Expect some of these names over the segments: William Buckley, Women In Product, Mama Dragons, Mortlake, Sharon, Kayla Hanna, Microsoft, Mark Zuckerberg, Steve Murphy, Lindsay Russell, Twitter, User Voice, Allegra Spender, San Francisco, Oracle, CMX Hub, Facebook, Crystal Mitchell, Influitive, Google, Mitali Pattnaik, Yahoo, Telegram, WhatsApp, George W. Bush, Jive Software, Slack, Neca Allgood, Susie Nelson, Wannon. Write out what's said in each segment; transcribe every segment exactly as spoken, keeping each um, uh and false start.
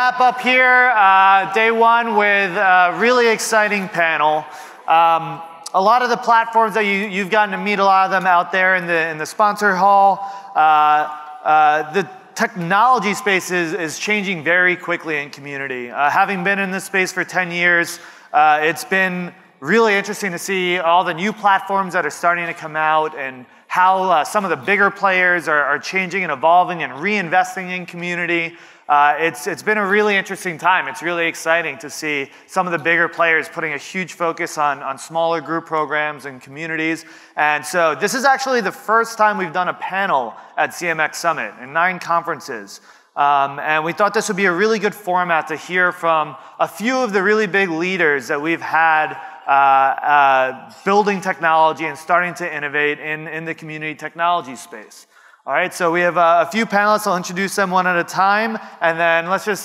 wrap up here, uh, day one, with a really exciting panel. Um, a lot of the platforms that you, you've gotten to meet, a lot of them out there in the, in the sponsor hall. Uh, uh, the technology space is, is changing very quickly in community. Uh, having been in this space for ten years, uh, it's been really interesting to see all the new platforms that are starting to come out and how uh, some of the bigger players are, are changing and evolving and reinvesting in community. Uh, it's, it's been a really interesting time. It's really exciting to see some of the bigger players putting a huge focus on, on smaller group programs and communities. And so this is actually the first time we've done a panel at C M X Summit in nine conferences. Um, and we thought this would be a really good format to hear from a few of the really big leaders that we've had Uh, uh, building technology and starting to innovate in, in the community technology space. All right, so we have uh, a few panelists. I'll introduce them one at a time, and then let's just,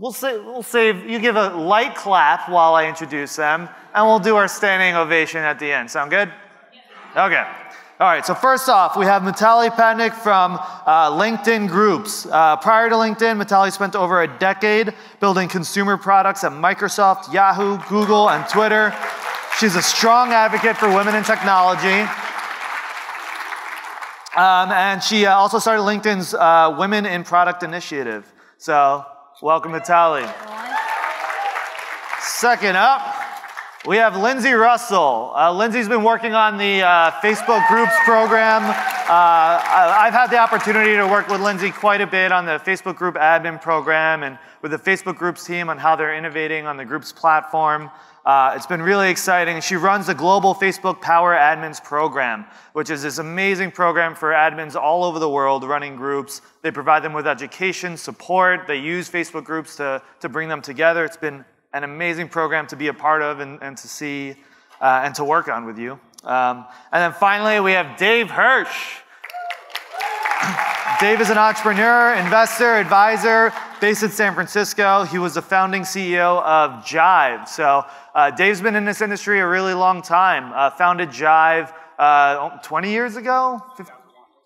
we'll, say, we'll save, you give a light clap while I introduce them, and we'll do our standing ovation at the end. Sound good? Yeah. Okay. All right, so first off, we have Mitali Pattnaik from uh, LinkedIn Groups. Uh, prior to LinkedIn, Mitali spent over a decade building consumer products at Microsoft, Yahoo, Google, and Twitter. She's a strong advocate for women in technology. Um, and she uh, also started LinkedIn's uh, Women in Product initiative. So welcome, Mitali. Second up, we have Lindsay Russell. Uh, Lindsay's been working on the uh, Facebook Groups program. Uh, I've had the opportunity to work with Lindsay quite a bit on the Facebook Group Admin program and with the Facebook Groups team on how they're innovating on the Groups platform. Uh, it's been really exciting. She runs the global Facebook Power Admins program, which is this amazing program for admins all over the world running groups. They provide them with education, support. They use Facebook Groups to, to bring them together. It's been an amazing program to be a part of and, and to see uh, and to work on with you. Um, and then finally, we have Dave Hersh. Dave is an entrepreneur, investor, advisor based in San Francisco. He was the founding C E O of Jive. So uh, Dave's been in this industry a really long time. Uh, founded Jive uh, twenty years ago?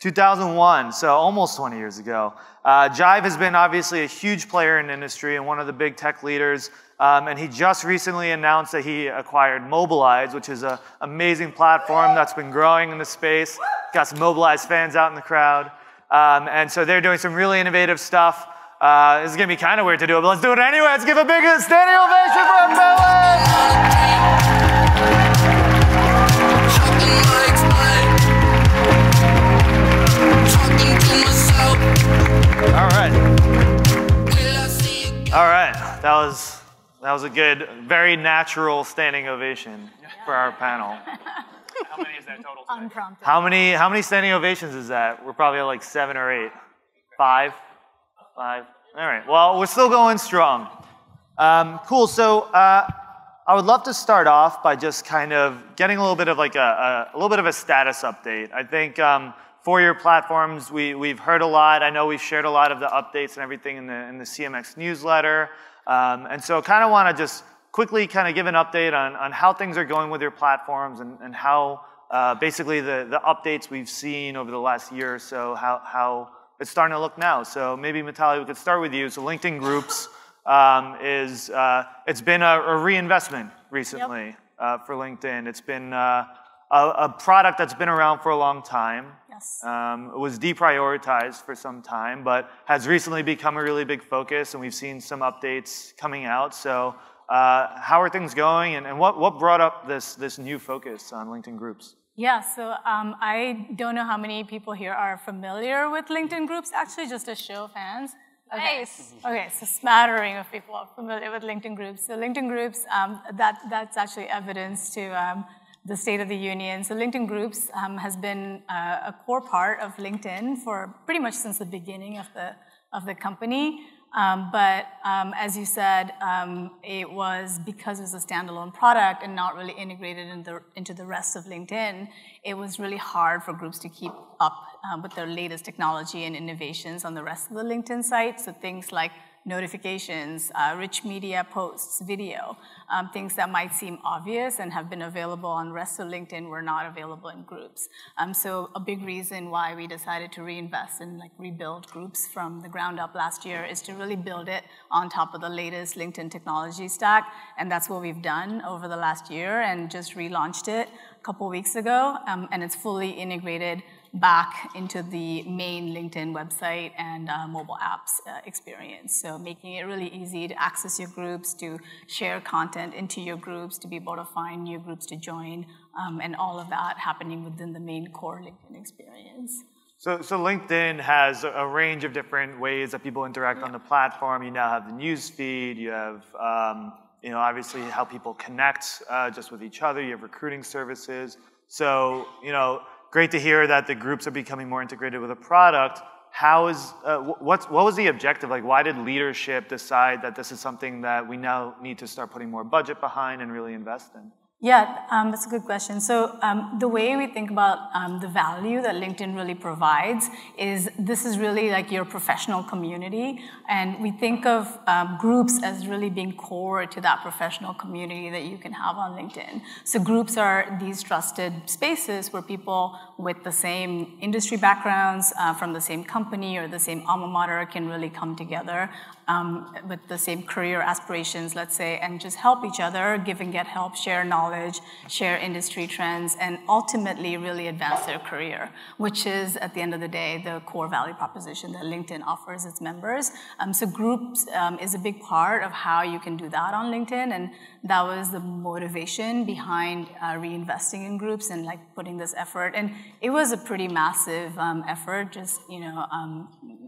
two thousand one, so almost twenty years ago. Uh, Jive has been obviously a huge player in the industry and one of the big tech leaders. Um, and he just recently announced that he acquired Mobilize, which is an amazing platform that's been growing in the space. Got some Mobilize fans out in the crowd. Um, and so they're doing some really innovative stuff. Uh, this is going to be kind of weird to do it, but let's do it anyway. Let's give a big standing ovation for our fellas. All right. All right. That was... That was a good, very natural standing ovation for our panel. How many is that total? Unprompted. How many, how many standing ovations is that? We're probably at like seven or eight. Five? Five. All right. Well, we're still going strong. Um, cool. So uh, I would love to start off by just kind of getting a little bit of like a, a, a little bit of a status update. I think um, for your platforms, we, we've heard a lot. I know we've shared a lot of the updates and everything in the, in the C M X newsletter. Um, and so kind of want to just quickly kind of give an update on, on how things are going with your platforms and, and how uh, basically the, the updates we've seen over the last year or so, how, how it's starting to look now. So maybe, Mitali, we could start with you. So LinkedIn Groups um, is, uh, it's been a, a reinvestment recently. Yep. uh, for LinkedIn. It's been uh, a, a product that's been around for a long time. Yes. Um, it was deprioritized for some time, but has recently become a really big focus, and we've seen some updates coming out. So uh, how are things going, and, and what, what brought up this, this new focus on LinkedIn Groups? Yeah, so um, I don't know how many people here are familiar with LinkedIn Groups. Actually, just a show of hands. Okay. Nice. Okay, so smattering of people are familiar with LinkedIn Groups. So LinkedIn Groups, um, that, that's actually evidence to... Um, the State of the Union. So LinkedIn Groups um, has been uh, a core part of LinkedIn for pretty much since the beginning of the, of the company. Um, but um, as you said, um, it was because it was a standalone product and not really integrated in the, into the rest of LinkedIn, it was really hard for groups to keep up um, with their latest technology and innovations on the rest of the LinkedIn site. So things like notifications, uh, rich media posts, video, um, things that might seem obvious and have been available on rest of LinkedIn were not available in groups. Um, so a big reason why we decided to reinvest and like rebuild groups from the ground up last year is to really build it on top of the latest LinkedIn technology stack, and that's what we've done over the last year and just relaunched it a couple weeks ago, um, and it's fully integrated back into the main LinkedIn website and uh, mobile apps uh, experience. So making it really easy to access your groups, to share content into your groups, to be able to find new groups to join, um, and all of that happening within the main core LinkedIn experience. So, so LinkedIn has a range of different ways that people interact yeah. on the platform. You now have the news feed, you have um, you know, obviously how people connect uh, just with each other, you have recruiting services. So, you know, great to hear that the groups are becoming more integrated with a product. How is, uh, what's, what was the objective? Like, why did leadership decide that this is something that we now need to start putting more budget behind and really invest in? Yeah, um, that's a good question. So um, the way we think about um, the value that LinkedIn really provides is this is really like your professional community, and we think of um, groups as really being core to that professional community that you can have on LinkedIn. So groups are these trusted spaces where people with the same industry backgrounds uh, from the same company or the same alma mater can really come together um, with the same career aspirations, let's say, and just help each other, give and get help, share knowledge, Knowledge, share industry trends, and ultimately really advance their career, which is, at the end of the day, the core value proposition that LinkedIn offers its members. Um, so groups um, is a big part of how you can do that on LinkedIn, and that was the motivation behind uh, reinvesting in groups and like putting this effort. And it was a pretty massive um, effort, just, you know, um,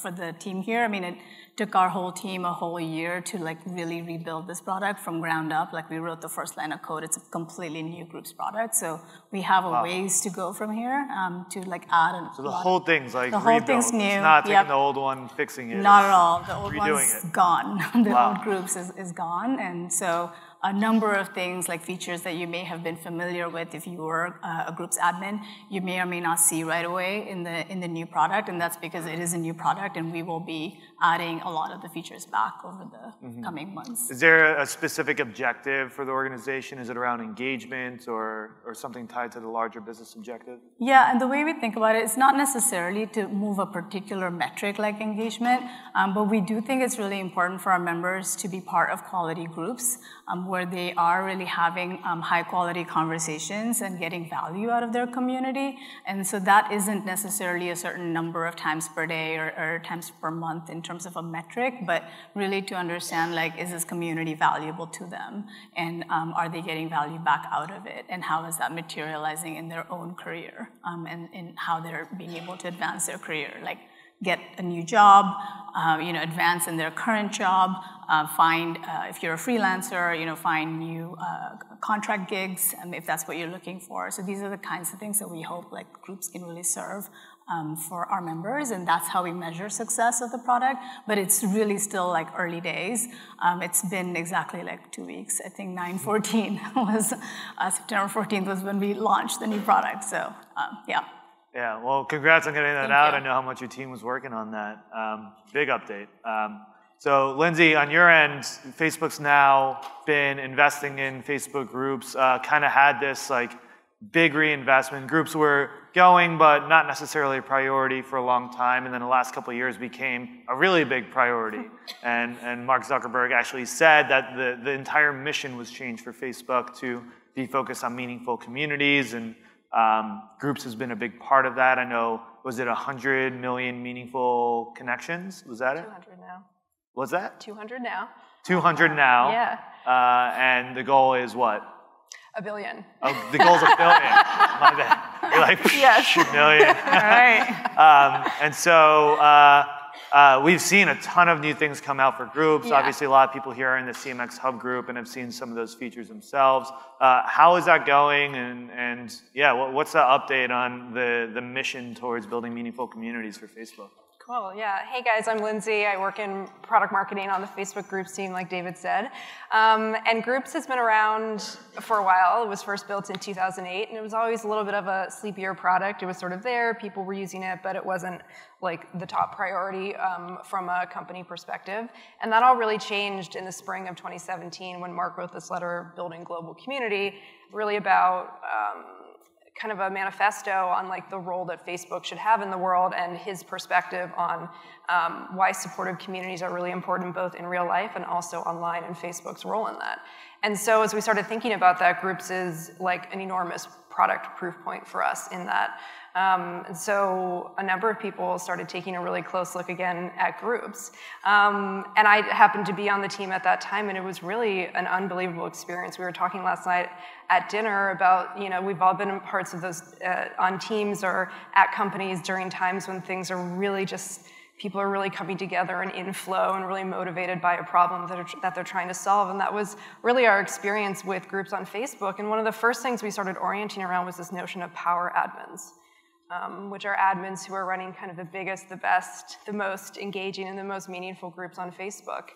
for the team here. I mean, it took our whole team a whole year to like really rebuild this product from ground up. Like, we wrote the first line of code. It's a completely new groups product, so we have a wow. ways to go from here um, to like add. An, so the whole thing's like the whole rebuild. Thing's new. It's not taking yep. the old one, fixing it. Not at all. The old one's it. Gone. The wow. old groups is, is gone, and so a number of things like features that you may have been familiar with if you were uh, a groups admin, you may or may not see right away in the in the new product, and that's because it is a new product and we will be adding a lot of the features back over the mm-hmm. coming months. Is there a specific objective for the organization? Is it around engagement or, or something tied to the larger business objective? Yeah, and the way we think about it, it's not necessarily to move a particular metric like engagement, um, but we do think it's really important for our members to be part of quality groups um, where they are really having um, high quality conversations and getting value out of their community. And so that isn't necessarily a certain number of times per day or, or times per month in terms of a metric, but really to understand, like, is this community valuable to them? And um, are they getting value back out of it? And how is that materializing in their own career um, and in how they're being able to advance their career? Like, get a new job, uh, you know, advance in their current job, uh, find, uh, if you're a freelancer, you know, find new uh, contract gigs, um, if that's what you're looking for. So these are the kinds of things that we hope, like, groups can really serve um, for our members, and that's how we measure success of the product, but it's really still, like, early days. Um, it's been exactly, like, two weeks. I think nine fourteen was, uh, September fourteenth was when we launched the new product, so, um, yeah. Yeah, well, congrats on getting that Thank out. You. I know how much your team was working on that. Um, big update. Um, so, Lindsay, on your end, Facebook's now been investing in Facebook groups, uh, kind of had this like big reinvestment. Groups were going, but not necessarily a priority for a long time, and then the last couple of years became a really big priority. And, and Mark Zuckerberg actually said that the, the entire mission was changed for Facebook to be focused on meaningful communities, and Um, groups has been a big part of that. I know, was it one hundred million meaningful connections? Was that it? two hundred now. Was that? two hundred now. two hundred now. Yeah. Uh, and the goal is what? A billion. Oh, the goal's a billion. My bad. You're like, yes. million. All right. um, and so uh, uh, we've seen a ton of new things come out for groups. Yeah. Obviously, a lot of people here are in the C M X Hub group and have seen some of those features themselves. Uh, how is that going, and, and yeah, what, what's the update on the, the mission towards building meaningful communities for Facebook? Cool, yeah. Hey guys, I'm Lindsay. I work in product marketing on the Facebook Groups team, like David said. Um, and Groups has been around for a while. It was first built in two thousand eight, and it was always a little bit of a sleepier product. It was sort of there, people were using it, but it wasn't like the top priority um, from a company perspective. And that all really changed in the spring of twenty seventeen when Mark wrote this letter, Building Global Community, really about um, kind of a manifesto on like the role that Facebook should have in the world and his perspective on um, why supportive communities are really important both in real life and also online, and Facebook's role in that. And so as we started thinking about that, Groups is like an enormous product proof point for us in that. Um, and so a number of people started taking a really close look again at Groups. Um, and I happened to be on the team at that time, and it was really an unbelievable experience. We were talking last night at dinner about, you know, we've all been in parts of those, uh, on teams or at companies during times when things are really just, people are really coming together and in flow and really motivated by a problem that, are, that they're trying to solve. And that was really our experience with Groups on Facebook. And one of the first things we started orienting around was this notion of power admins, um, which are admins who are running kind of the biggest, the best, the most engaging, and the most meaningful groups on Facebook.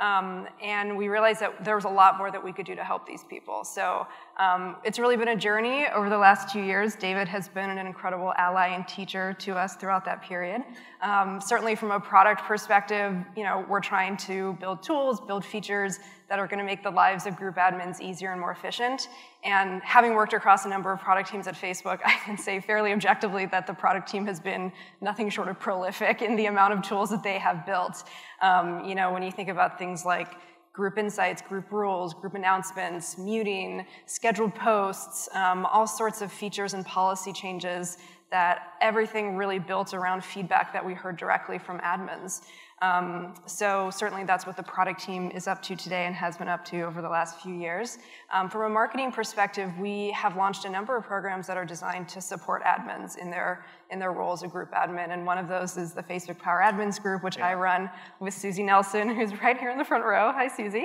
Um, and we realized that there was a lot more that we could do to help these people. So um, it's really been a journey over the last two years. David has been an incredible ally and teacher to us throughout that period. Um, certainly from a product perspective, you know, we're trying to build tools, build features that are going to make the lives of group admins easier and more efficient. And having worked across a number of product teams at Facebook, I can say fairly objectively that the product team has been nothing short of prolific in the amount of tools that they have built. Um, you know, when you think about things like group insights, group rules, group announcements, muting, scheduled posts, um, all sorts of features and policy changes, that everything really built around feedback that we heard directly from admins. Um, so certainly that's what the product team is up to today and has been up to over the last few years. Um, from a marketing perspective, we have launched a number of programs that are designed to support admins in their, in their role as a group admin, and one of those is the Facebook Power Admins group, which yeah. I run with Susie Nelson, who's right here in the front row. Hi, Susie.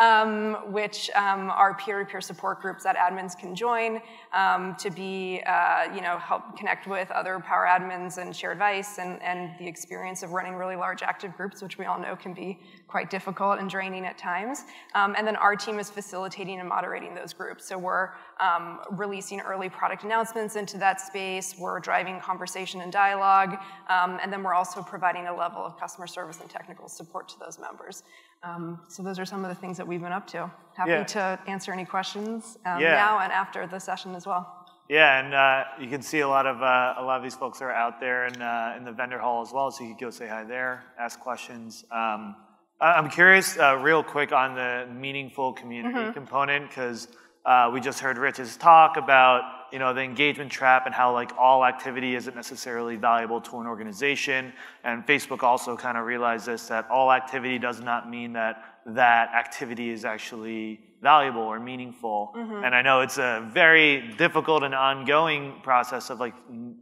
um, which um, are peer-to-peer support groups that admins can join um, to be, uh, you know, help connect with other Power Admins and share advice and, and the experience of running really large active groups, which we all know can be quite difficult and draining at times. Um, and then our team is facilitating and moderating those groups. So we're um, releasing early product announcements into that space, we're driving conversation and dialogue, um, and then we're also providing a level of customer service and technical support to those members. Um, so those are some of the things that we've been up to. Happy yeah. to answer any questions um, yeah. now and after the session as well. Yeah, and uh, you can see a lot of uh, a lot of these folks are out there in, uh, in the vendor hall as well, so you can go say hi there, ask questions. Um, I'm curious, uh, real quick, on the meaningful community mm-hmm. component, because uh, we just heard Rich's talk about you know the engagement trap and how like all activity isn't necessarily valuable to an organization, and Facebook also kind of realized this, that all activity does not mean that that activity is actually valuable or meaningful. Mm-hmm. And I know it's a very difficult and ongoing process of like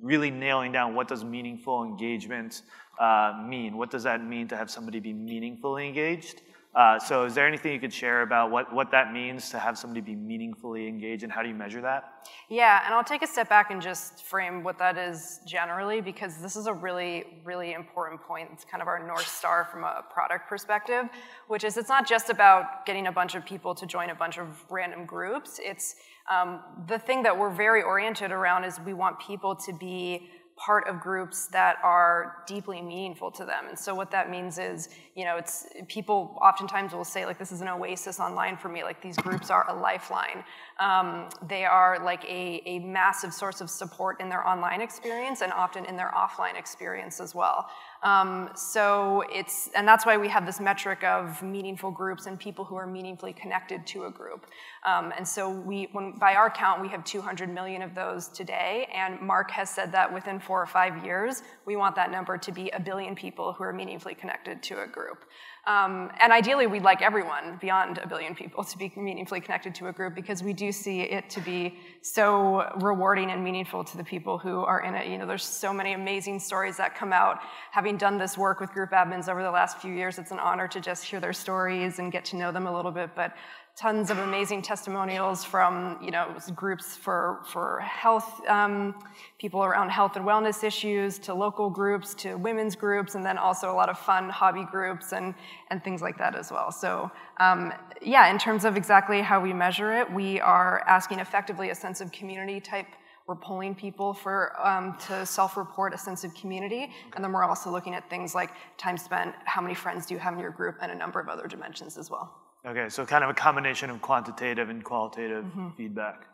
really nailing down what does meaningful engagement uh, mean? What does that mean to have somebody be meaningfully engaged? Uh, so is there anything you could share about what, what that means to have somebody be meaningfully engaged, and how do you measure that? Yeah, and I'll take a step back and just frame what that is generally, because this is a really, really important point. It's kind of our North Star from a product perspective, which is it's not just about getting a bunch of people to join a bunch of random groups. It's um, the thing that we're very oriented around is we want people to be part of groups that are deeply meaningful to them. And so what that means is, you know, it's people oftentimes will say, like, this is an oasis online for me. Like, these groups are a lifeline. Um, they are like a, a massive source of support in their online experience and often in their offline experience as well. Um, so it's, and that's why we have this metric of meaningful groups and people who are meaningfully connected to a group. Um, and so we, when, by our count, we have two hundred million of those today, and Mark has said that within four or five years, we want that number to be a billion people who are meaningfully connected to a group. Um, and ideally, we'd like everyone beyond a billion people to be meaningfully connected to a group, because we do see it to be so rewarding and meaningful to the people who are in it. You know, there's so many amazing stories that come out. Having done this work with group admins over the last few years, it's an honor to just hear their stories and get to know them a little bit, but tons of amazing testimonials from, you know, groups for, for health, um, people around health and wellness issues, to local groups, to women's groups, and then also a lot of fun hobby groups and, and things like that as well. So um, yeah, in terms of exactly how we measure it, we are asking effectively a sense of community type. We're polling people for, um, to self-report a sense of community, and then we're also looking at things like time spent, how many friends do you have in your group, and a number of other dimensions as well. Okay, so kind of a combination of quantitative and qualitative mm-hmm. feedback.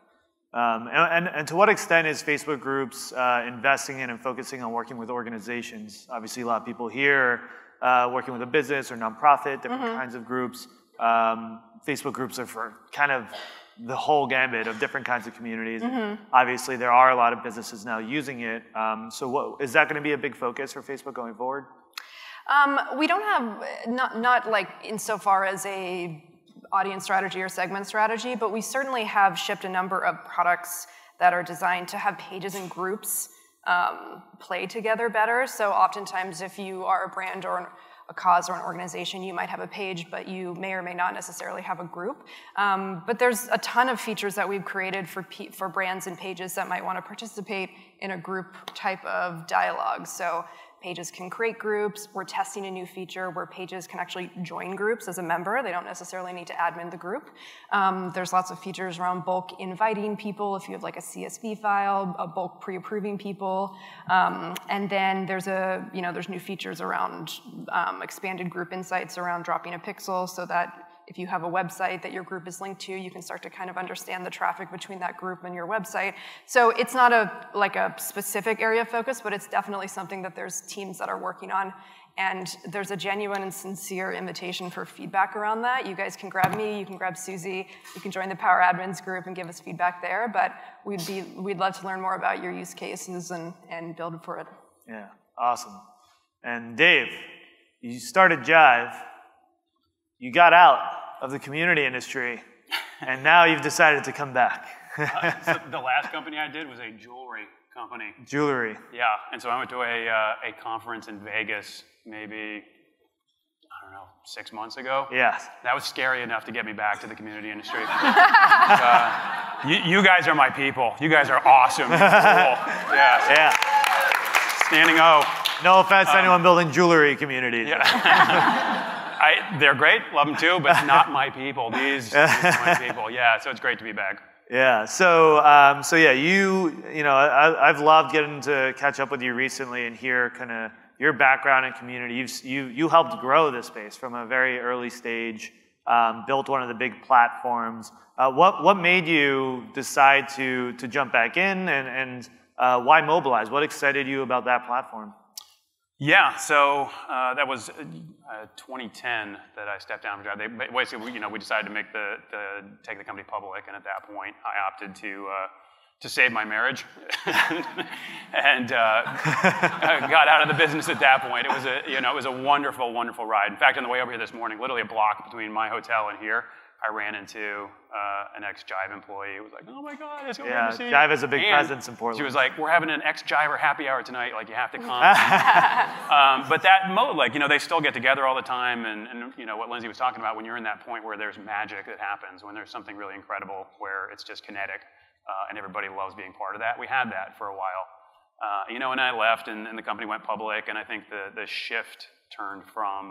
Um, and, and, and to what extent is Facebook groups uh, investing in and focusing on working with organizations? Obviously, a lot of people here uh, working with a business or nonprofit, different mm-hmm. kinds of groups. Um, Facebook groups are for kind of the whole gambit of different kinds of communities. Mm-hmm. Obviously, there are a lot of businesses now using it. Um, so what, is that going to be a big focus for Facebook going forward? Um, we don't have, not, not like insofar as a audience strategy or segment strategy, but we certainly have shipped a number of products that are designed to have pages and groups um, play together better. So oftentimes if you are a brand or an a cause or an organization, you might have a page, but you may or may not necessarily have a group. Um, but there's a ton of features that we've created for, pe for brands and pages that might want to participate in a group type of dialogue. So pages can create groups. We're testing a new feature where pages can actually join groups as a member. They don't necessarily need to admin the group. Um, there's lots of features around bulk inviting people if you have like a C S V file, a bulk pre-approving people. Um, and then there's a, you know, there's new features around um, expanded group insights around dropping a pixel so that if you have a website that your group is linked to, you can start to kind of understand the traffic between that group and your website. So it's not a like a specific area of focus, but it's definitely something that there's teams that are working on. And there's a genuine and sincere invitation for feedback around that. You guys can grab me, you can grab Susie, you can join the Power Admins group and give us feedback there. But we'd be we'd love to learn more about your use cases and, and build for it. Yeah, awesome. And Dave, you started Jive. You got out of the community industry, and now you've decided to come back. uh, so the last company I did was a jewelry company. Jewelry. Yeah, and so I went to a, uh, a conference in Vegas maybe, I don't know, six months ago. Yeah. That was scary enough to get me back to the community industry. uh, you, you guys are my people. You guys are awesome. It's cool. Yeah. Yeah. Standing O. No offense um, to anyone building jewelry communities. Yeah. I, they're great, love them too, but not my people. These, these are my people. Yeah, so it's great to be back. Yeah. So, um, so yeah, you, you know, I, I've loved getting to catch up with you recently and hear kind of your background and community. You've, you you helped grow this space from a very early stage, um, built one of the big platforms. Uh, what what made you decide to to jump back in, and and uh, why Mobilize? What excited you about that platform? Yeah, so uh, that was uh, twenty ten that I stepped down from Jive. They, basically, you know, we decided to make the, the take the company public, and at that point, I opted to uh, to save my marriage, and uh, got out of the business at that point. It was a you know it was a wonderful, wonderful ride. In fact, on the way over here this morning, literally a block between my hotel and here, I ran into uh, an ex-Jive employee who was like, oh my God, it's so yeah, good to see you. Jive has a big and presence in Portland. She was like, we're having an ex-Jiver happy hour tonight, like you have to come. um, but that mode, like, you know, they still get together all the time, and, and you know, what Lindsay was talking about, when you're in that point where there's magic that happens, when there's something really incredible where it's just kinetic, uh, and everybody loves being part of that. We had that for a while. Uh, you know, and I left, and, and the company went public, and I think the, the shift turned from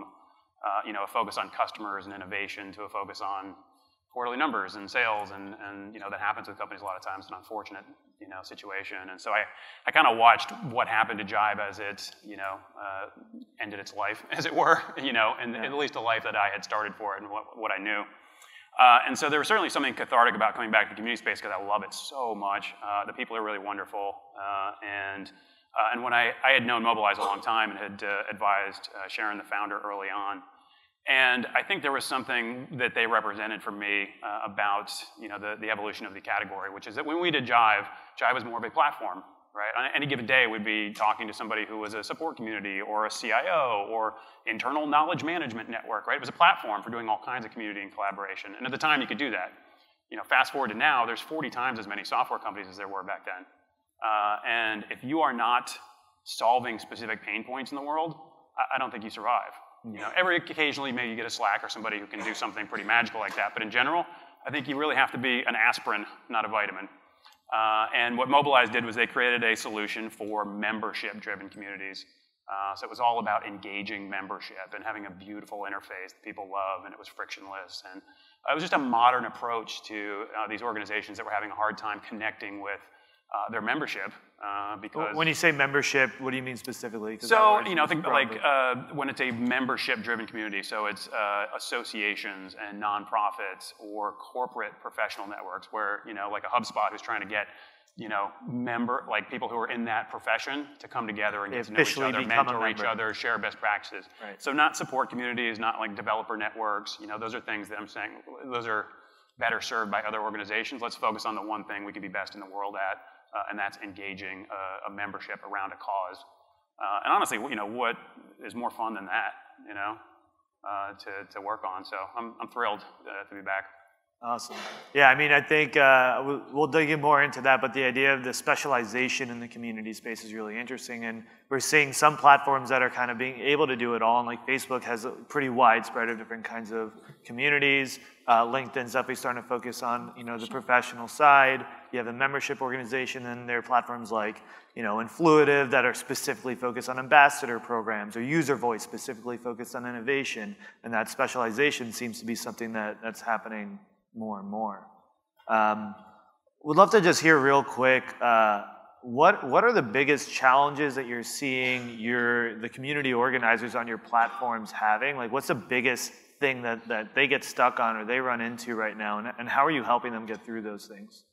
Uh, you know, a focus on customers and innovation to a focus on quarterly numbers and sales, and, and you know, that happens with companies a lot of times. It's an unfortunate, you know, situation. And so I, I kind of watched what happened to Jive as it, you know, uh, ended its life, as it were, you know, and yeah. at least a life that I had started for it and what, what I knew. Uh, and so there was certainly something cathartic about coming back to the community space because I love it so much. Uh, the people are really wonderful, uh, and Uh, and when I, I had known Mobilize a long time and had uh, advised uh, Sharon, the founder, early on. And I think there was something that they represented for me uh, about you know, the, the evolution of the category, which is that when we did Jive, Jive was more of a platform, right? On any given day, we'd be talking to somebody who was a support community or a C I O or internal knowledge management network, right? It was a platform for doing all kinds of community and collaboration. And at the time, you could do that. You know, fast forward to now, there's forty times as many software companies as there were back then. Uh, and if you are not solving specific pain points in the world, I, I don't think you survive. You know, every occasionally maybe you get a Slack or somebody who can do something pretty magical like that, but in general, I think you really have to be an aspirin, not a vitamin. Uh, and what Mobilize did was they created a solution for membership-driven communities. Uh, so it was all about engaging membership and having a beautiful interface that people love, and it was frictionless. And it was just a modern approach to uh, these organizations that were having a hard time connecting with uh, their membership. Uh, because when you say membership, what do you mean specifically? So, you know, think like uh, when it's a membership-driven community, so it's uh, associations and nonprofits or corporate professional networks where, you know, like a HubSpot who's trying to get, you know, member, like people who are in that profession to come together and get to know each other, mentor each other, share best practices. Right. So not support communities, not like developer networks, you know, those are things that I'm saying, those are better served by other organizations. Let's focus on the one thing we can be best in the world at. Uh, and that's engaging uh, a membership around a cause. Uh, and honestly, you know, what is more fun than that, you know, uh, to, to work on? So I'm, I'm thrilled uh, to be back. Awesome. Yeah, I mean, I think uh, we'll, we'll dig in more into that, but the idea of the specialization in the community space is really interesting, and we're seeing some platforms that are kind of being able to do it all, and like Facebook has a pretty wide spread of different kinds of communities. Uh, LinkedIn's definitely starting to focus on, you know, the professional side. You have a membership organization, and there are platforms like, you know, Influitive that are specifically focused on ambassador programs, or User Voice specifically focused on innovation, and that specialization seems to be something that, that's happening more and more. Um, would love to just hear real quick, uh, what, what are the biggest challenges that you're seeing your, the community organizers on your platforms having? Like, what's the biggest thing that, that they get stuck on or they run into right now, and, and how are you helping them get through those things?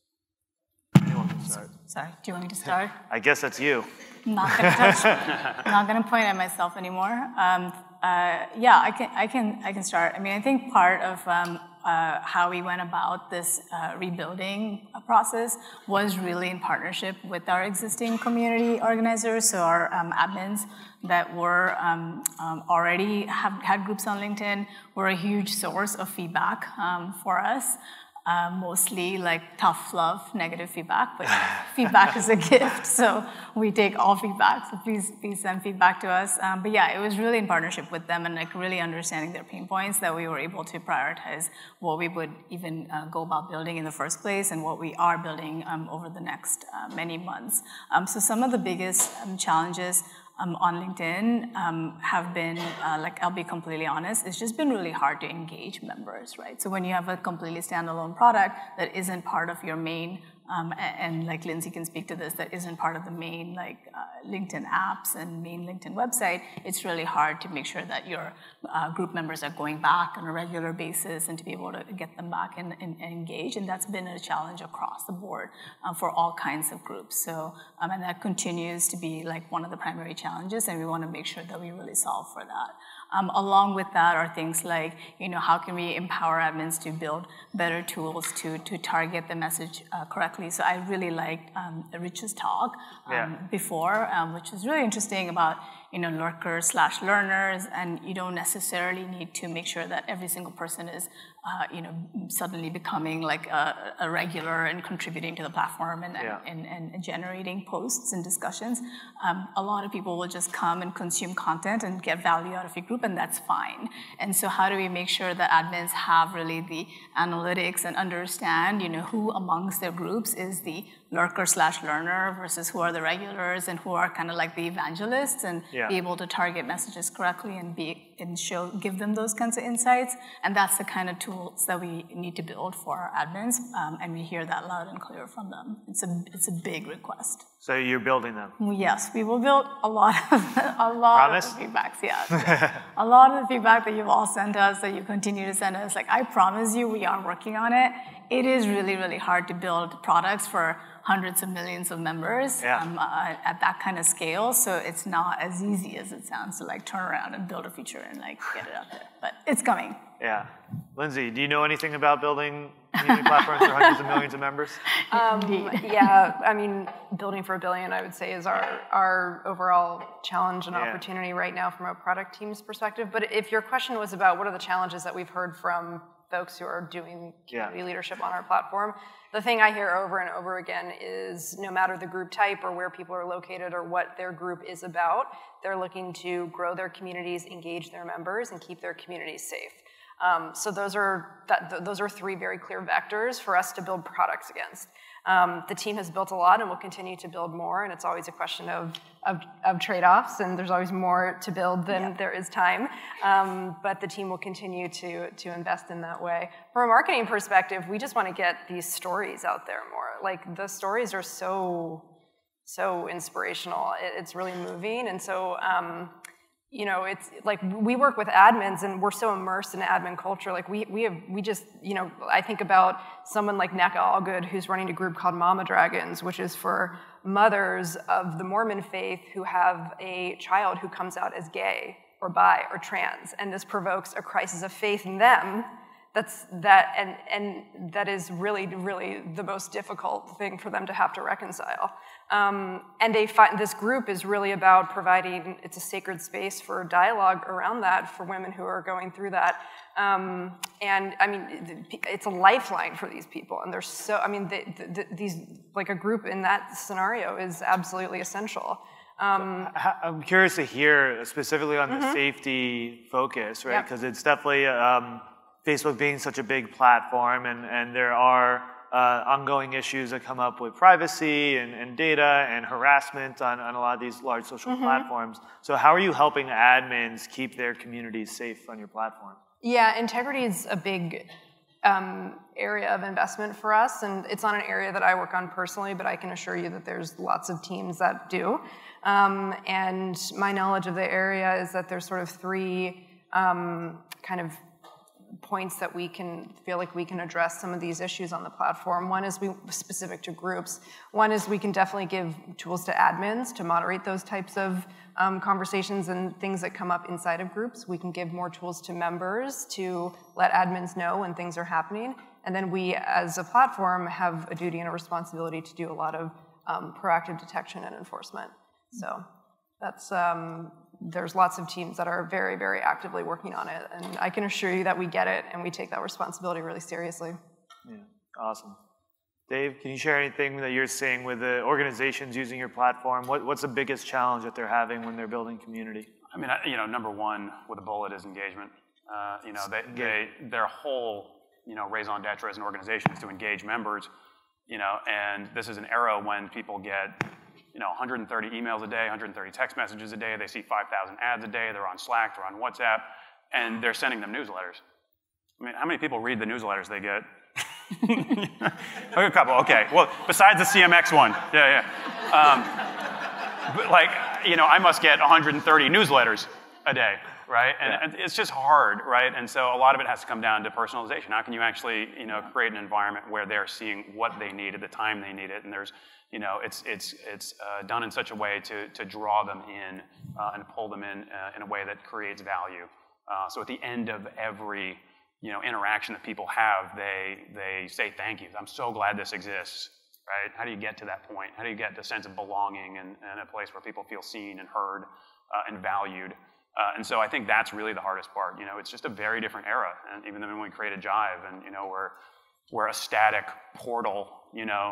Sorry. Sorry, do you want me to start? I guess that's you. I'm not going to touch, I'm not going to point at myself anymore. Um, uh, yeah, I can, I, can, I can start. I mean, I think part of um, uh, how we went about this uh, rebuilding process was really in partnership with our existing community organizers, so our um, admins that were um, um, already have, had groups on LinkedIn were a huge source of feedback um, for us. Uh, mostly like tough love, negative feedback, but feedback is a gift, so we take all feedback, so please, please send feedback to us. Um, but yeah, it was really in partnership with them and like really understanding their pain points that we were able to prioritize what we would even uh, go about building in the first place and what we are building um, over the next uh, many months. Um, so some of the biggest um, challenges Um, on LinkedIn um, have been, uh, like I'll be completely honest, it's just been really hard to engage members, right? So when you have a completely standalone product that isn't part of your main, um, and, and like Lindsay can speak to this, that isn't part of the main like uh, LinkedIn apps and main LinkedIn website, it's really hard to make sure that your uh, group members are going back on a regular basis and to be able to get them back and, and, and engage, and that's been a challenge across the board uh, for all kinds of groups. So, um, and that continues to be like one of the primary challenges challenges, and we want to make sure that we really solve for that. Um, along with that are things like, you know, how can we empower admins to build better tools to, to target the message uh, correctly? So I really liked um, Rich's talk um, yeah. before, um, which was really interesting about, you know, lurkers slash learners, and you don't necessarily need to make sure that every single person is, uh, you know, suddenly becoming like a, a regular and contributing to the platform and, yeah. and, and, and generating posts and discussions. Um, a lot of people will just come and consume content and get value out of your group, and that's fine. And so how do we make sure that admins have really the analytics and understand, you know, who amongst their groups is the lurker slash learner versus who are the regulars and who are kind of like the evangelists, and yeah. be able to target messages correctly and be and show give them those kinds of insights. And that's the kind of tools that we need to build for our admins, um, and we hear that loud and clear from them. It's a it's a big request. So you're building them. Yes, we will build a lot of a lot promise? Of the feedbacks. Yeah, a lot of the feedback that you've all sent us, that you continue to send us. Like I promise you, we are working on it. It is really really hard to build products for hundreds of millions of members yeah. um, uh, at that kind of scale, so it's not as easy as it sounds to like turn around and build a feature and like get it out there, but it's coming. Yeah. Lindsay, do you know anything about building community platforms for hundreds of millions of members? Um, yeah, I mean, building for a billion, I would say, is our, our overall challenge and yeah. opportunity right now from a product team's perspective, but if your question was about what are the challenges that we've heard from folks who are doing community yeah. leadership on our platform, the thing I hear over and over again is no matter the group type or where people are located or what their group is about, they're looking to grow their communities, engage their members, and keep their communities safe. Um, so those are, that, th those are three very clear vectors for us to build products against. Um, the team has built a lot and will continue to build more, and it's always a question of, of, of trade-offs, and there's always more to build than yeah. there is time. Um, but the team will continue to, to invest in that way. From a marketing perspective, we just want to get these stories out there more. Like, the stories are so, so inspirational. It, it's really moving, and so... Um, you know, it's like we work with admins and we're so immersed in admin culture. Like we, we have, we just, you know, I think about someone like Neca Allgood, who's running a group called Mama Dragons, which is for mothers of the Mormon faith who have a child who comes out as gay or bi or trans. And this provokes a crisis of faith in them. That's that, and, and that is really, really the most difficult thing for them to have to reconcile. Um, and they find this group is really about providing, it's a sacred space for dialogue around that for women who are going through that. Um, and I mean, it's a lifeline for these people. And they're so, I mean, they, they, these, like a group in that scenario is absolutely essential. Um, I'm curious to hear specifically on mm-hmm. the safety focus, right? Because yeah. it's definitely, um, Facebook being such a big platform, and, and there are uh, ongoing issues that come up with privacy and, and data and harassment on, on a lot of these large social mm-hmm. platforms. So how are you helping admins keep their communities safe on your platform? Yeah, integrity is a big um, area of investment for us, and it's not an area that I work on personally, but I can assure you that there's lots of teams that do. Um, and my knowledge of the area is that there's sort of three um, kind of points that we can feel like we can address some of these issues on the platform. One is we specific to groups. One is we can definitely give tools to admins to moderate those types of um, conversations and things that come up inside of groups. We can give more tools to members to let admins know when things are happening. And then we, as a platform, have a duty and a responsibility to do a lot of um, proactive detection and enforcement. So that's... Um, there's lots of teams that are very, very actively working on it, and I can assure you that we get it and we take that responsibility really seriously. Yeah, awesome. Dave, can you share anything that you're seeing with the organizations using your platform? What, what's the biggest challenge that they're having when they're building community? I mean, you know, number one with a bullet is engagement. Uh, you know, they, they, their whole, you know, raison d'etre as an organization is to engage members, you know, and this is an era when people get you know, one hundred thirty emails a day, one hundred thirty text messages a day, they see five thousand ads a day, they're on Slack, they're on WhatsApp, and they're sending them newsletters. I mean, how many people read the newsletters they get? A couple, okay. Well, besides the C M X one, yeah, yeah. Um, but like, you know, I must get one hundred thirty newsletters a day, right? And, yeah. and it's just hard, right? And so a lot of it has to come down to personalization. How can you actually, you know, create an environment where they're seeing what they need at the time they need it, and there's You know, it's, it's, it's uh, done in such a way to, to draw them in uh, and pull them in uh, in a way that creates value. Uh, so at the end of every, you know, interaction that people have, they, they say thank you. I'm so glad this exists, right? How do you get to that point? How do you get the sense of belonging and, and a place where people feel seen and heard uh, and valued? Uh, and so I think that's really the hardest part. You know, it's just a very different era. And even when we created Jive and, you know, we're, we're a static portal, you know,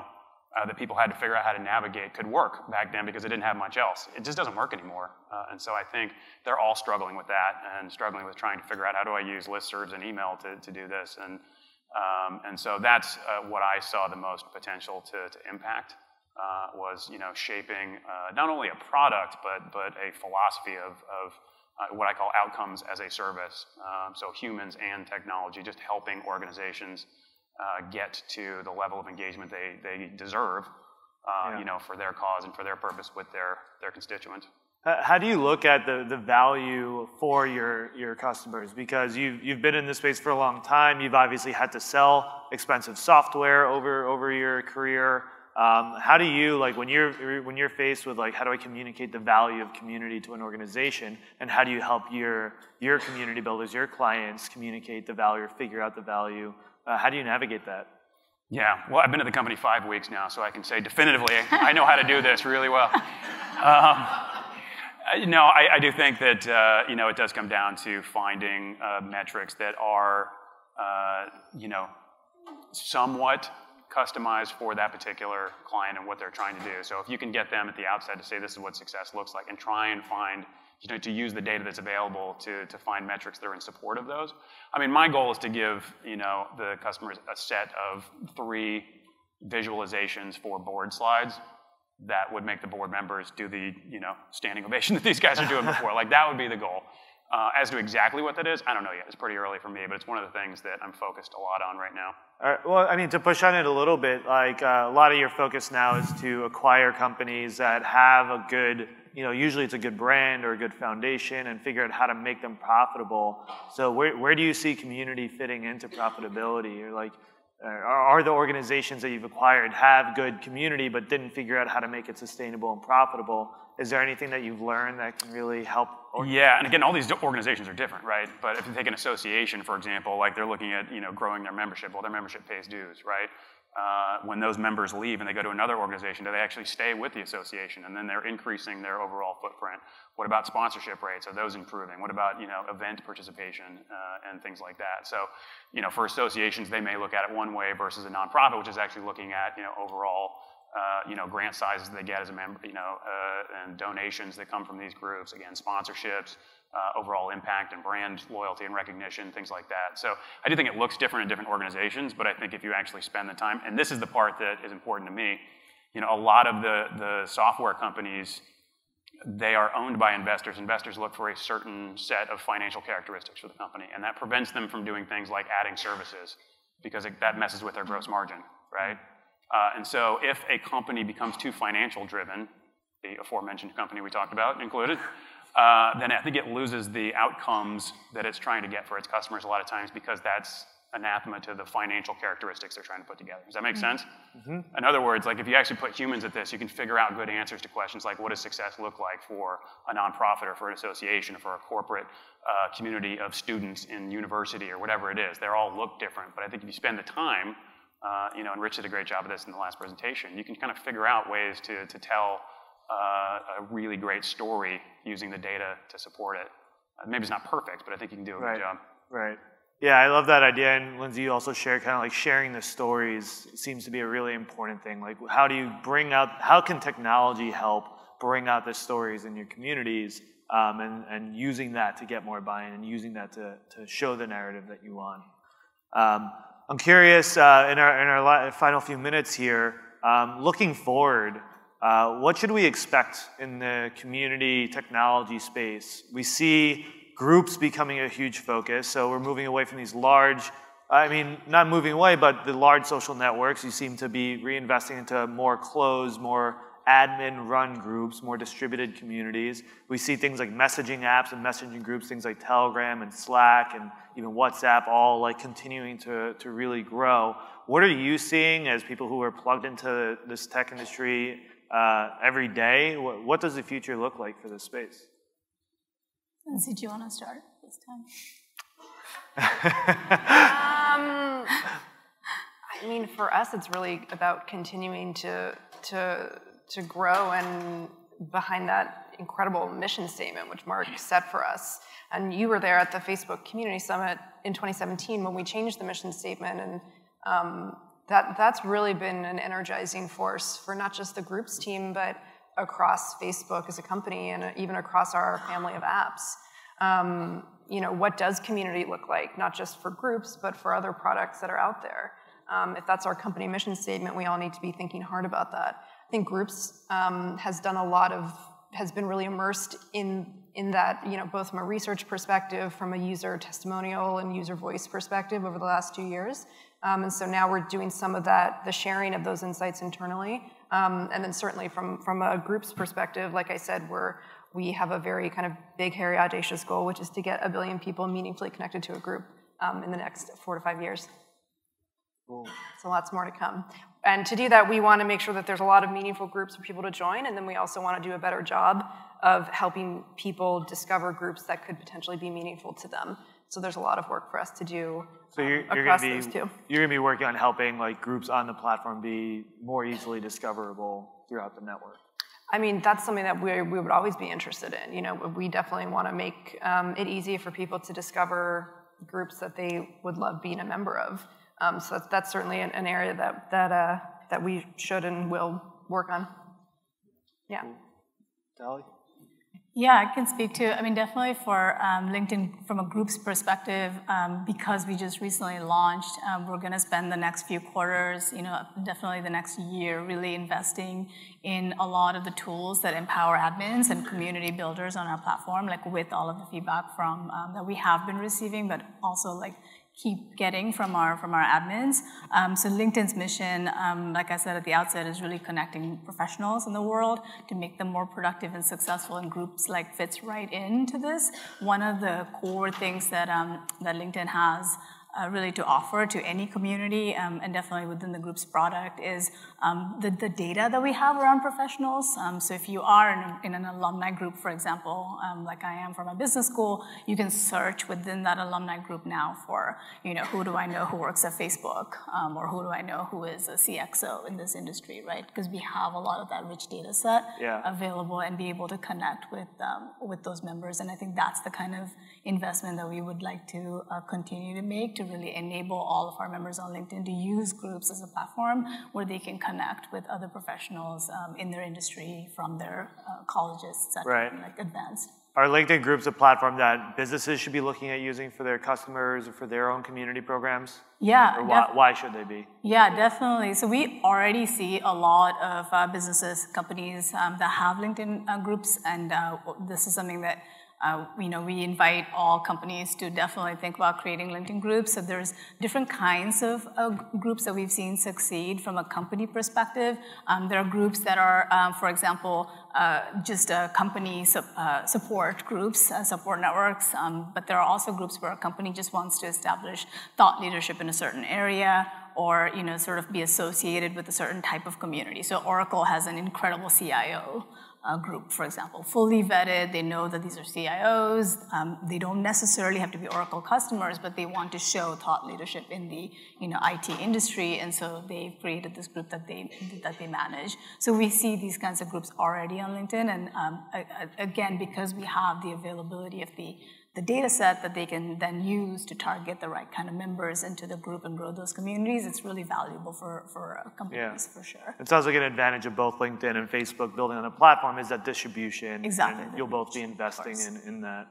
Uh, that people had to figure out how to navigate could work back then because it didn't have much else. It just doesn't work anymore. Uh, and so I think they're all struggling with that and struggling with trying to figure out how do I use listservs and email to, to do this. And, um, and so that's uh, what I saw the most potential to, to impact uh, was, you know, shaping uh, not only a product but, but a philosophy of, of uh, what I call outcomes as a service. Um, so humans and technology just helping organizations Uh, get to the level of engagement they, they deserve, uh, yeah. you know, for their cause and for their purpose with their, their constituents. How do you look at the, the value for your, your customers? Because you've, you've been in this space for a long time. You've obviously had to sell expensive software over, over your career. Um, how do you, like, when you're, when you're faced with, like, how do I communicate the value of community to an organization, and how do you help your, your community builders, your clients, communicate the value or figure out the value? Uh, how do you navigate that? Yeah, well, I've been at the company five weeks now, so I can say definitively I know how to do this really well. Um, no, I, I do think that uh, you know, it does come down to finding uh, metrics that are uh, you know, somewhat customized for that particular client and what they're trying to do. So if you can get them at the outset to say this is what success looks like, and try and find you know, to use the data that's available to, to find metrics that are in support of those. I mean, my goal is to give, you know, the customers a set of three visualizations for board slides that would make the board members do the, you know, standing ovation that these guys are doing before. Like, that would be the goal. Uh, as to exactly what that is, I don't know yet. It's pretty early for me, but it's one of the things that I'm focused a lot on right now. All right. Well, I mean, to push on it a little bit, like uh, a lot of your focus now is to acquire companies that have a good, you know, usually it's a good brand or a good foundation, and figure out how to make them profitable. So where, where do you see community fitting into profitability? Or like, are the organizations that you've acquired have good community but didn't figure out how to make it sustainable and profitable? Is there anything that you've learned that can really help? Yeah, and again, all these organizations are different, right? But if you take an association, for example, like they're looking at, you know, growing their membership, well, their membership pays dues, right? Uh, when those members leave and they go to another organization, do they actually stay with the association? And then they're increasing their overall footprint. What about sponsorship rates? Are those improving? What about, you know, event participation uh, and things like that? So, you know, for associations, they may look at it one way versus a nonprofit, which is actually looking at, you know, overall Uh, you know, grant sizes they get as a member, you know, uh, and donations that come from these groups, again, sponsorships, uh, overall impact and brand loyalty and recognition, things like that. So I do think it looks different in different organizations, but I think if you actually spend the time, and this is the part that is important to me, you know, a lot of the, the software companies, they are owned by investors. Investors look for a certain set of financial characteristics for the company, and that prevents them from doing things like adding services, because it, that messes with their gross margin, right? Uh, and so if a company becomes too financial driven, the aforementioned company we talked about included, uh, then I think it loses the outcomes that it's trying to get for its customers a lot of times, because that's anathema to the financial characteristics they're trying to put together. Does that make sense? Mm-hmm. In other words, like if you actually put humans at this, you can figure out good answers to questions like, what does success look like for a nonprofit or for an association or for a corporate uh, community of students in university or whatever it is? They all look different, but I think if you spend the time, Uh, you know, and Rich did a great job of this in the last presentation, you can kind of figure out ways to, to tell uh, a really great story using the data to support it. Uh, maybe it's not perfect, but I think you can do a right. good job. Right. Yeah, I love that idea. And Lindsay, you also shared kind of like sharing the stories seems to be a really important thing. Like, how do you bring out, how can technology help bring out the stories in your communities, um, and, and using that to get more buy-in and using that to, to show the narrative that you want? Um, I'm curious, uh, in our, in our final few minutes here, um, looking forward, uh, what should we expect in the community technology space? We see groups becoming a huge focus, so we're moving away from these large, I mean, not moving away, but the large social networks. You seem to be reinvesting into more closed, more admin-run groups, more distributed communities. We see things like messaging apps and messaging groups, things like Telegram and Slack and even WhatsApp, all like continuing to, to really grow. What are you seeing as people who are plugged into this tech industry uh, every day? What, what does the future look like for this space? Lindsay, do you want to start this time? um, I mean, for us, it's really about continuing to to to grow and behind that incredible mission statement which Mark set for us. And you were there at the Facebook Community Summit in twenty seventeen when we changed the mission statement, and um, that, that's really been an energizing force for not just the groups team, but across Facebook as a company and even across our family of apps. Um, you know, what does community look like, not just for groups, but for other products that are out there? Um, if that's our company mission statement, we all need to be thinking hard about that. I think Groups um, has done a lot of, has been really immersed in, in that, you know, both from a research perspective, from a user testimonial and user voice perspective over the last two years. Um, and so now we're doing some of that, the sharing of those insights internally. Um, and then certainly from, from a Groups perspective, like I said, we're, we have a very kind of big, hairy, audacious goal, which is to get a billion people meaningfully connected to a group um, in the next four to five years. Cool. So lots more to come. And to do that, we want to make sure that there's a lot of meaningful groups for people to join, and then we also want to do a better job of helping people discover groups that could potentially be meaningful to them. So there's a lot of work for us to do so you're, um, you're across gonna be, those two. You're going to be working on helping like groups on the platform be more easily discoverable throughout the network. I mean, that's something that we, we would always be interested in. You know, we definitely want to make um, it easy for people to discover groups that they would love being a member of. Um, so that's, that's certainly an, an area that that uh, that we should and will work on. Yeah. Dali? Yeah, I can speak to, I mean, definitely for um, LinkedIn from a groups perspective, um, because we just recently launched, um, we're going to spend the next few quarters, you know, definitely the next year really investing in a lot of the tools that empower admins and community builders on our platform, like with all of the feedback from um, that we have been receiving, but also like keep getting from our from our admins. Um, so LinkedIn's mission, um, like I said at the outset, is really connecting professionals in the world to make them more productive and successful. And groups like fits right into this. One of the core things that um, that LinkedIn has uh, really to offer to any community, um, and definitely within the groups product, is um, the the data that we have around professionals. Um, so if you are in, a, in an alumni group, for example, um, like I am from a business school, you can search within that alumni group now for, you know, who do I know who works at Facebook, um, or who do I know who is a C X O in this industry, right? Because we have a lot of that rich data set yeah. available and be able to connect with um, with those members. And I think that's the kind of investment that we would like to uh, continue to make to really enable all of our members on LinkedIn to use groups as a platform where they can connect with other professionals um, in their industry from their uh, colleges, et cetera, right. like advanced. Are LinkedIn Groups a platform that businesses should be looking at using for their customers or for their own community programs? Yeah. Or why, why should they be? Yeah, definitely. So we already see a lot of uh, businesses, companies um, that have LinkedIn uh, Groups, and uh, this is something that Uh, you know, we invite all companies to definitely think about creating LinkedIn groups. So there's different kinds of uh, groups that we've seen succeed from a company perspective. Um, there are groups that are, um, for example, uh, just uh, company su uh, support groups, uh, support networks. Um, but there are also groups where a company just wants to establish thought leadership in a certain area, or, you know, sort of be associated with a certain type of community. So Oracle has an incredible C I O. Uh, group, for example, fully vetted. They know that these are C I Os. Um, they don't necessarily have to be Oracle customers, but they want to show thought leadership in the you know I T industry, and so they've created this group that they that they manage. So we see these kinds of groups already on LinkedIn, and um, I, I, again, because we have the availability of the the data set that they can then use to target the right kind of members into the group and grow those communities, it's really valuable for, for companies, yeah. for sure. It sounds like an advantage of both LinkedIn and Facebook building on a platform is that distribution. Exactly. And you'll both be investing in, in that.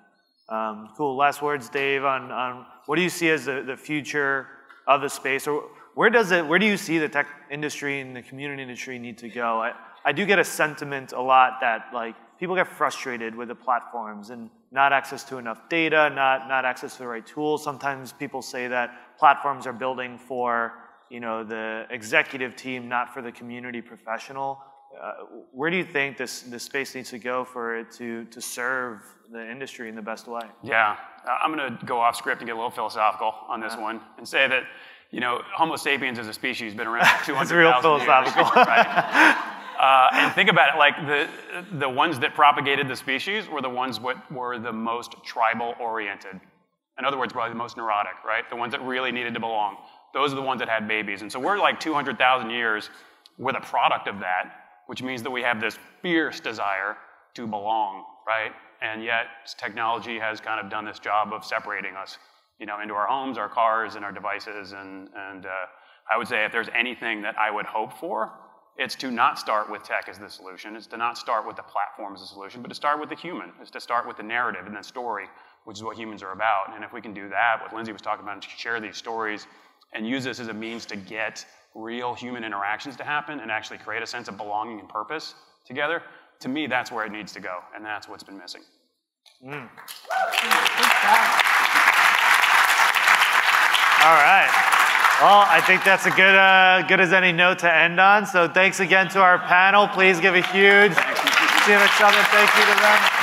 Um, cool, last words, Dave, on, on what do you see as the, the future of the space, or where does it, where do you see the tech industry and the community industry need to go? I, I do get a sentiment a lot that like people get frustrated with the platforms and not access to enough data, not, not access to the right tools. Sometimes people say that platforms are building for you know, the executive team, not for the community professional. Uh, where do you think this, this space needs to go for it to, to serve the industry in the best way? Yeah, I'm gonna go off script and get a little philosophical on this yeah. one and say that you know, Homo sapiens as a species has been around for two hundred thousand years. It's real philosophical. Years, right? Uh, and think about it, like the, the ones that propagated the species were the ones what were the most tribal-oriented. In other words, probably the most neurotic, right? The ones that really needed to belong. Those are the ones that had babies. And so we're like two hundred thousand years with a product of that, which means that we have this fierce desire to belong, right? And yet technology has kind of done this job of separating us, you know, into our homes, our cars, and our devices. And, and uh, I would say if there's anything that I would hope for, it's to not start with tech as the solution. It's to not start with the platform as the solution, but to start with the human. It's to start with the narrative and the story, which is what humans are about. And if we can do that, what Lindsay was talking about, and share these stories and use this as a means to get real human interactions to happen and actually create a sense of belonging and purpose together, to me, that's where it needs to go. And that's what's been missing. Mm. All right. Well, I think that's a good, uh, good as any note to end on. So thanks again to our panel. Please give a huge C M X Summit thank you to them.